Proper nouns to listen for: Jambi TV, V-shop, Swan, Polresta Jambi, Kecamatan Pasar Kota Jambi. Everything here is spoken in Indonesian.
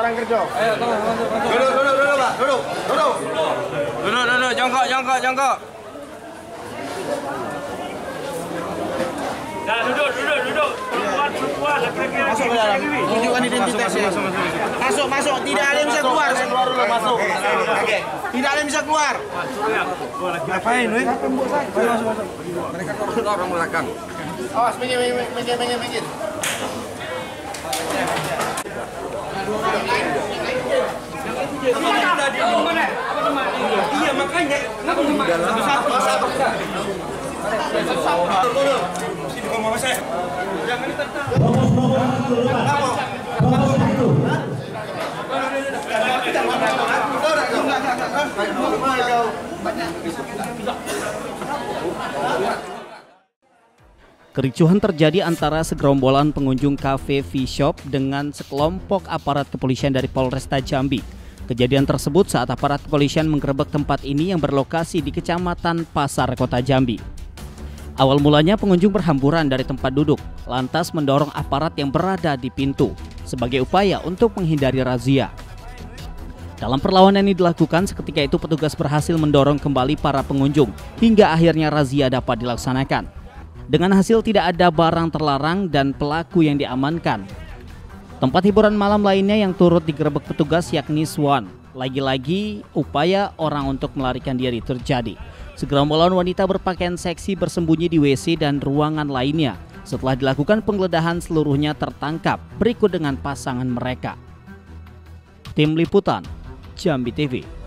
orang kerja. Ayo, duduk, Pak. Duduk. Jongkok. Nah, duduk. Keluar, laki-laki. Tunjukkan identitasnya. Masuk. Tidak ada yang bisa keluar. Masuk. Tidak ada yang bisa keluar. Ngapain, weh? Masuk. Mereka korban orang belakang. Awas, minggir. Iya, makanya. Kericuhan terjadi antara segerombolan pengunjung kafe V-shop dengan sekelompok aparat kepolisian dari Polresta Jambi. Kejadian tersebut saat aparat kepolisian menggerebek tempat ini yang berlokasi di Kecamatan Pasar Kota Jambi. Awal mulanya pengunjung berhamburan dari tempat duduk, lantas mendorong aparat yang berada di pintu sebagai upaya untuk menghindari razia. Dalam perlawanan yang dilakukan, seketika itu petugas berhasil mendorong kembali para pengunjung hingga akhirnya razia dapat dilaksanakan. Dengan hasil tidak ada barang terlarang dan pelaku yang diamankan. Tempat hiburan malam lainnya yang turut digerebek petugas yakni Swan. Lagi-lagi upaya orang untuk melarikan diri terjadi. Segerombolan wanita berpakaian seksi bersembunyi di WC dan ruangan lainnya. Setelah dilakukan penggeledahan seluruhnya tertangkap berikut dengan pasangan mereka. Tim Liputan Jambi TV.